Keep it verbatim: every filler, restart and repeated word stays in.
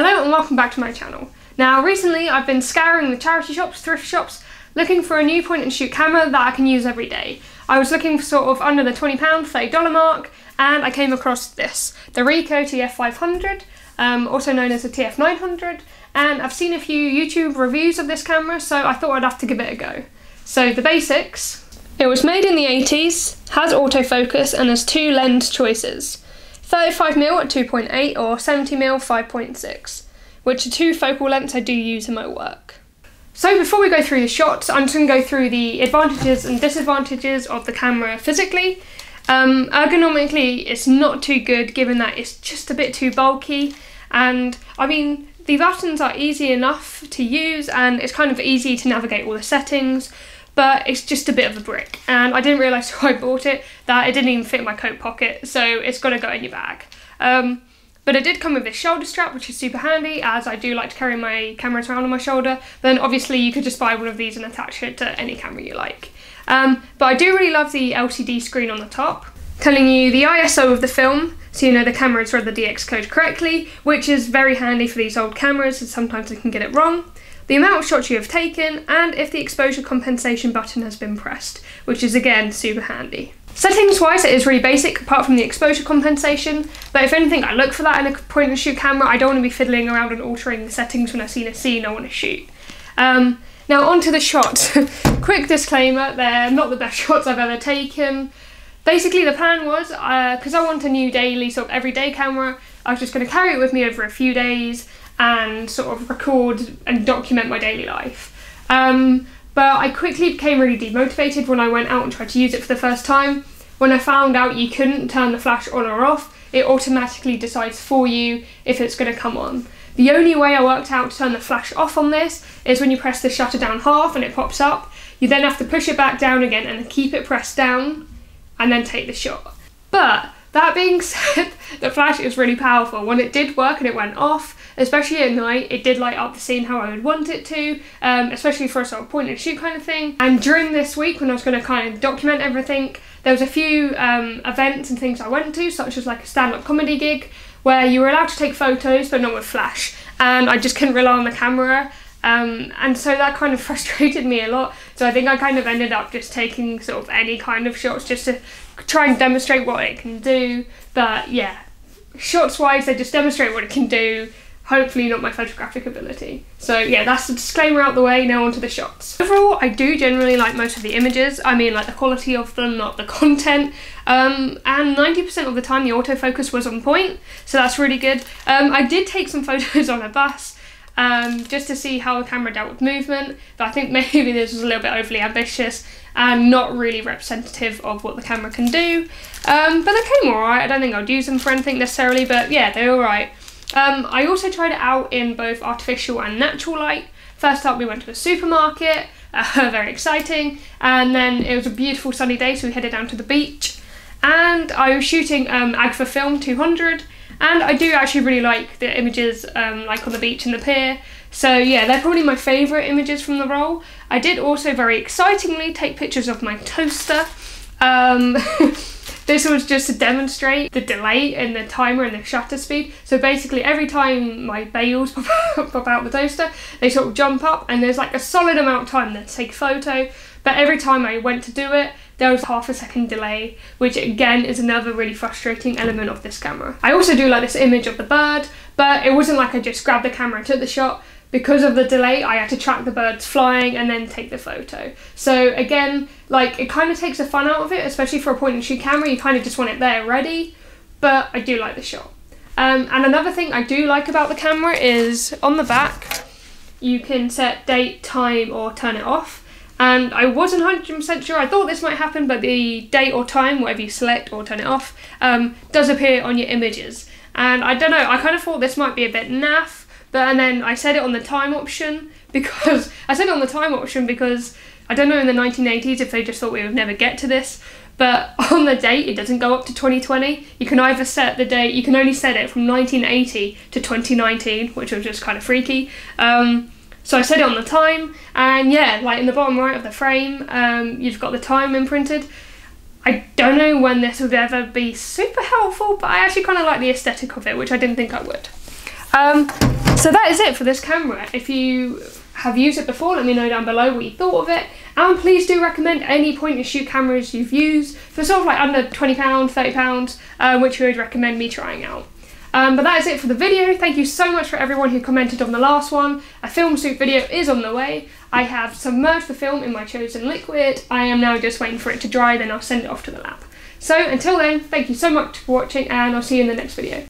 Hello and welcome back to my channel. Now recently I've been scouring the charity shops, thrift shops, looking for a new point and shoot camera that I can use every day. I was looking for sort of under the twenty pounds, thirty dollar mark, and I came across this, the Ricoh T F five hundred, um, also known as the T F nine hundred, and I've seen a few YouTube reviews of this camera, so I thought I'd have to give it a go. So the basics. It was made in the eighties, has autofocus, and has two lens choices. thirty-five millimeter at two point eight or seventy millimeter five point six, which are two focal lengths I do use in my work. So before we go through the shots, I'm just going to go through the advantages and disadvantages of the camera physically. Um, ergonomically, it's not too good given that it's just a bit too bulky, and I mean the buttons are easy enough to use and it's kind of easy to navigate all the settings, but it's just a bit of a brick, and I didn't realise when I bought it that it didn't even fit in my coat pocket, so it's got to go in your bag. Um, but it did come with this shoulder strap, which is super handy, as I do like to carry my cameras around on my shoulder. Then obviously you could just buy one of these and attach it to any camera you like. Um, but I do really love the L C D screen on the top, telling you the I S O of the film, so you know the camera has read the D X code correctly, which is very handy for these old cameras, as sometimes they can get it wrong. The amount of shots you have taken, and if the exposure compensation button has been pressed, which is again super handy. Settings wise it is really basic apart from the exposure compensation, but if anything I look for that in a point and shoot camera. I don't want to be fiddling around and altering the settings when I've seen a scene I want to shoot. Um, now onto the shots. Quick disclaimer, they're not the best shots I've ever taken. Basically the plan was, because uh, I want a new daily sort of everyday camera, I was just going to carry it with me over a few days and sort of record and document my daily life. Um, but I quickly became really demotivated when I went out and tried to use it for the first time. When I found out you couldn't turn the flash on or off, it automatically decides for you if it's going to come on. The only way I worked out to turn the flash off on this is when you press the shutter down half and it pops up. You then have to push it back down again and keep it pressed down and then take the shot. But that being said, the flash is really powerful. When it did work and it went off, especially at night, it did light up the scene how I would want it to, um, especially for a sort of point and shoot kind of thing. And during this week, when I was going to kind of document everything, there was a few um, events and things I went to, such as like a stand-up comedy gig, where you were allowed to take photos, but not with flash. And I just couldn't rely on the camera. Um, and so that kind of frustrated me a lot, so I think I kind of ended up just taking sort of any kind of shots just to try and demonstrate what it can do. But yeah, shots wise they just demonstrate what it can do, hopefully not my photographic ability. So yeah, that's the disclaimer out the way. Now onto the shots. Overall I do generally like most of the images, I mean like the quality of them, not the content, um, and ninety percent of the time the autofocus was on point, so that's really good. Um, I did take some photos on a bus, Um, just to see how the camera dealt with movement, but I think maybe this was a little bit overly ambitious and not really representative of what the camera can do. Um, but they came alright. I don't think I'd use them for anything necessarily, but yeah, they're alright. Um, I also tried it out in both artificial and natural light. First up we went to a supermarket, uh, very exciting, and then it was a beautiful sunny day so we headed down to the beach, and I was shooting um, Agfa Film two hundred. And I do actually really like the images um, like on the beach and the pier. So yeah, they're probably my favourite images from the roll. I did also very excitingly take pictures of my toaster. Um, this was just to demonstrate the delay and the timer and the shutter speed. So basically every time my bales pop out the toaster, they sort of jump up and there's like a solid amount of time to take a photo. But every time I went to do it, there was half a second delay, which again is another really frustrating element of this camera. I also do like this image of the bird, but it wasn't like I just grabbed the camera and took the shot. Because of the delay, I had to track the birds flying and then take the photo. So again, like it kind of takes the fun out of it, especially for a point and shoot camera, you kind of just want it there ready, but I do like the shot. Um, and another thing I do like about the camera is on the back, you can set date, time, or turn it off. And I wasn't one hundred percent sure, I thought this might happen, but the date or time, whatever you select or turn it off, um, does appear on your images. And I don't know, I kind of thought this might be a bit naff, but and then I set it on the time option because, I set it on the time option because, I don't know in the nineteen eighties if they just thought we would never get to this, but on the date it doesn't go up to twenty twenty. You can either set the date, you can only set it from nineteen eighty to twenty nineteen, which was just kind of freaky. Um, So I set it on the time, and yeah, like in the bottom right of the frame, um, you've got the time imprinted. I don't know when this would ever be super helpful, but I actually kind of like the aesthetic of it, which I didn't think I would. Um, So that is it for this camera. If you have used it before, let me know down below what you thought of it. And please do recommend any point and shoot cameras you've used for sort of like under twenty pounds, thirty pounds, uh, which you would recommend me trying out. Um, but that is it for the video. Thank you so much for everyone who commented on the last one. A film suit video is on the way. I have submerged the film in my chosen liquid. I am now just waiting for it to dry, then I'll send it off to the lab. So until then, thank you so much for watching, and I'll see you in the next video.